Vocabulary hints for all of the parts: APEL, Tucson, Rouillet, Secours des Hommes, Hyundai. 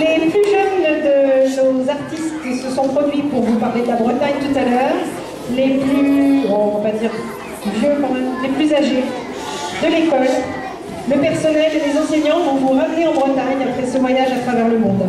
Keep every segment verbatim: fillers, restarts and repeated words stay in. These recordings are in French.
Les plus jeunes de nos artistes qui se sont produits pour vous parler de la Bretagne tout à l'heure, les plus, bon, on va dire vieux quand même, les plus âgés de l'école, le personnel et les enseignants vont vous ramener en Bretagne après ce voyage à travers le monde.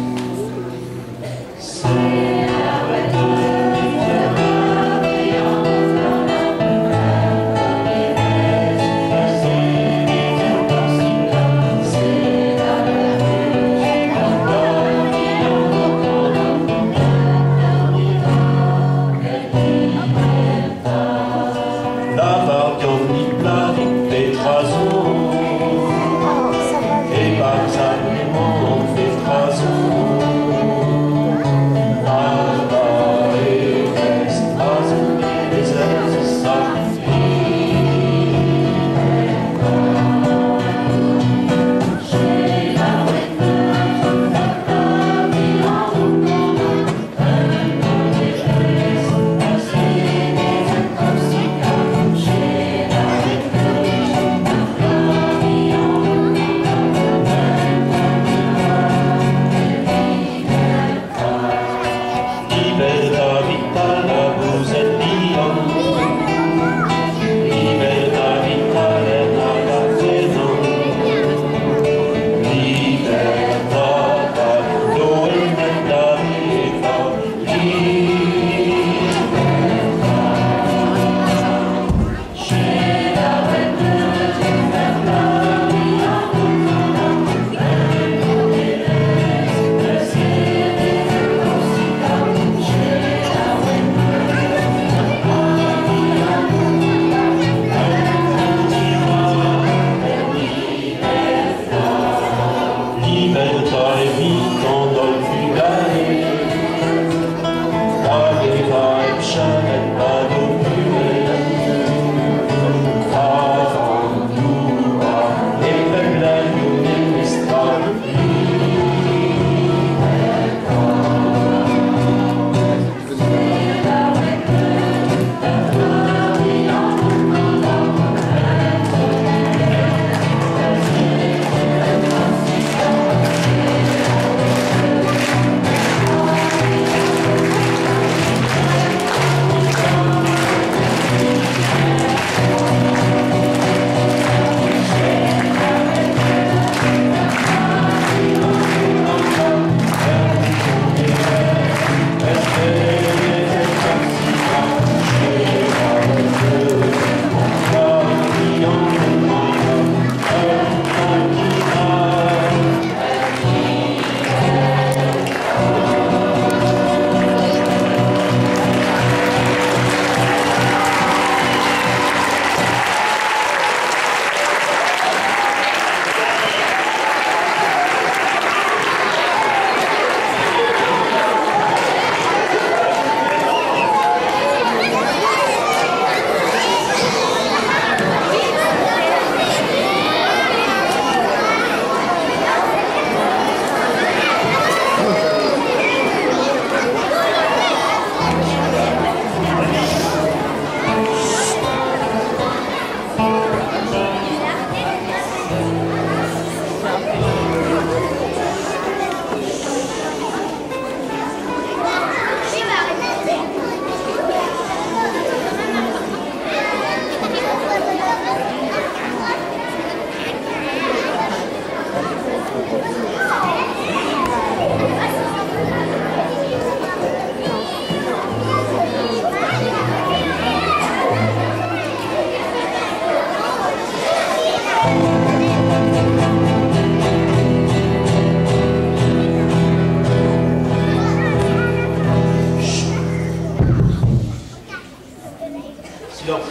What?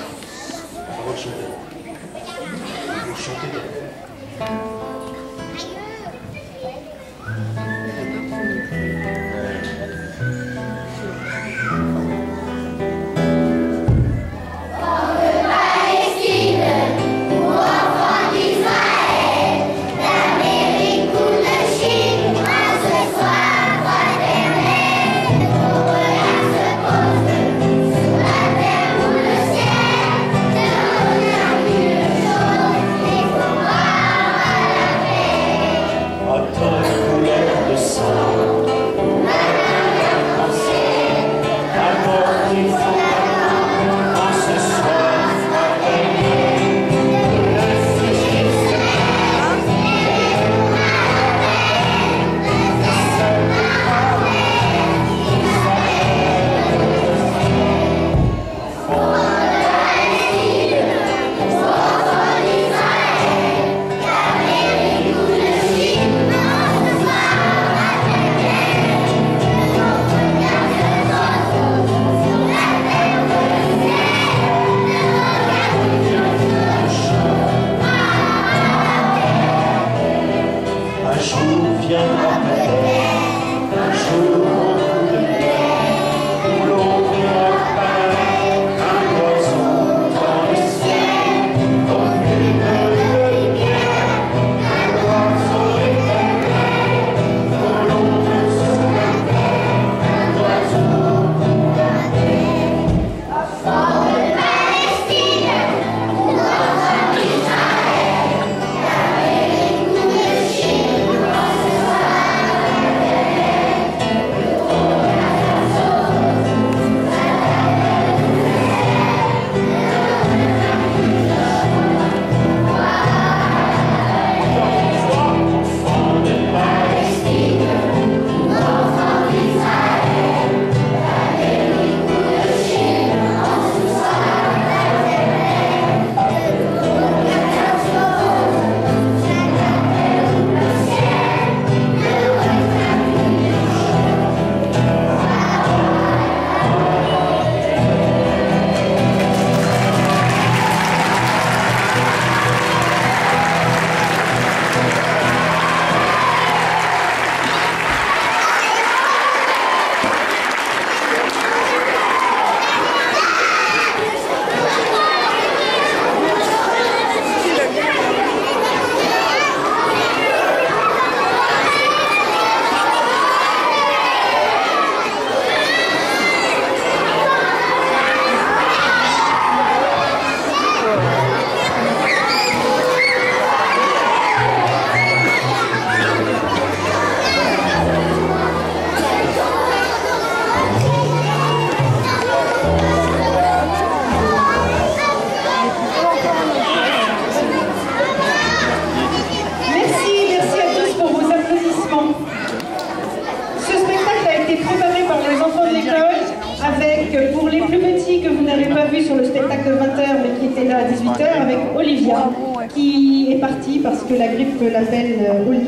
est là à dix-huit heures avec Olivia, qui est partie parce que la grippe l'appelle Oli.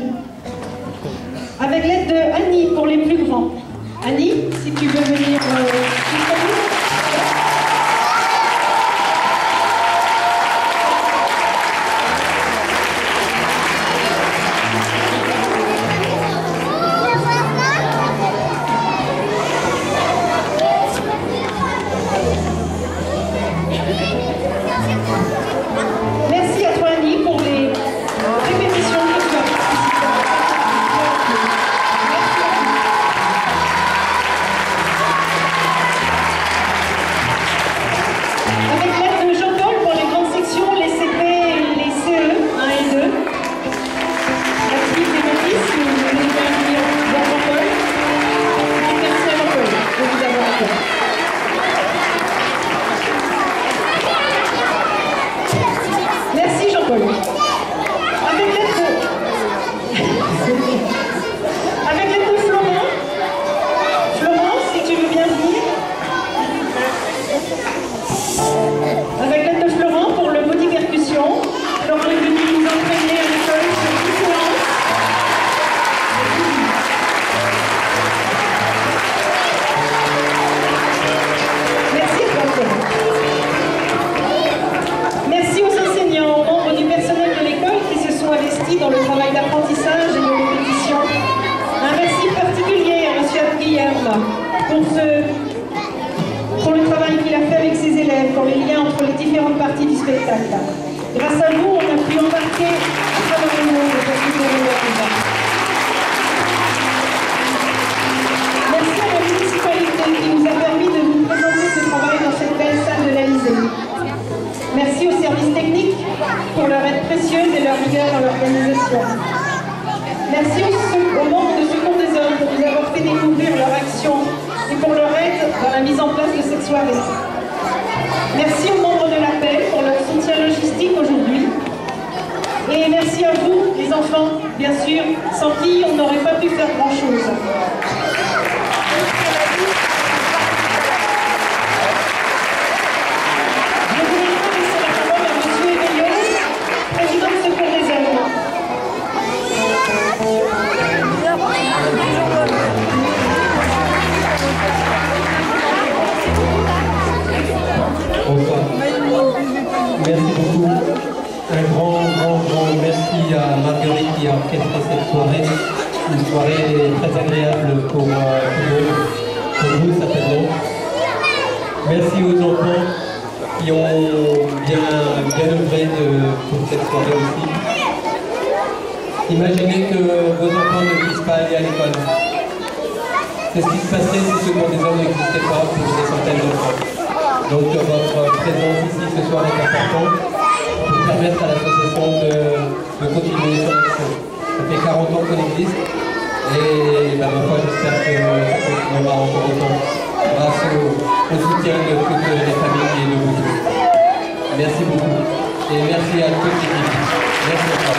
Avec l'aide de Annie pour les plus grands. Annie, si tu veux venir... Euh, grâce à vous, on a pu embarquer à travers le monde de ce que nous avons. Merci à la municipalité qui nous a permis de vous présenter ce travail dans cette belle salle de l'Élysée. Merci aux services techniques pour leur aide précieuse et leur rigueur dans l'organisation. Merci aux membres de Secours des Hommes pour nous avoir fait découvrir leur action et pour leur aide dans la mise en place de cette soirée. Merci aux membres de l'appel pour leur soutien logistique aujourd'hui. Et merci à vous, les enfants, bien sûr, sans qui on n'aurait pas pu faire grand-chose. Je voulais laisser la parole à M. Rouillet, président de Secours des Hommes. Merci beaucoup. Un grand, grand, grand merci à Marguerite qui a orchestré cette soirée. Une soirée très agréable pour, euh, pour vous, certainement. Merci aux enfants qui ont bien, bien œuvré pour cette soirée aussi. Imaginez que vos enfants ne puissent pas aller à l'école. C'est ce qui se passait si ce cours des hommes n'existait pas pour des centaines d'enfants. Donc votre présence ici ce soir est importante pour permettre à l'association de, de continuer son action. Ça fait quarante ans qu'on existe et ben, ma foi j'espère que ça continuera encore autant grâce au, au soutien de toutes les familles et de vous tous. Merci beaucoup et merci à toute l'équipe. Merci à toi.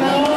Gracias.